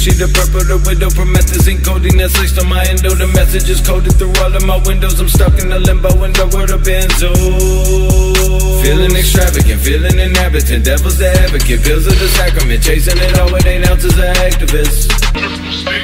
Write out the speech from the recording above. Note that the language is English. She the purple, the widow, Prometheus and goldiness laced on my endo. The message is coded through all of my windows. I'm stuck in a limbo in the world of Benzo. Feeling extravagant, feeling inhabitant. Devil's the advocate, pills of the sacrament. Chasing it all with 8 ounces of activists.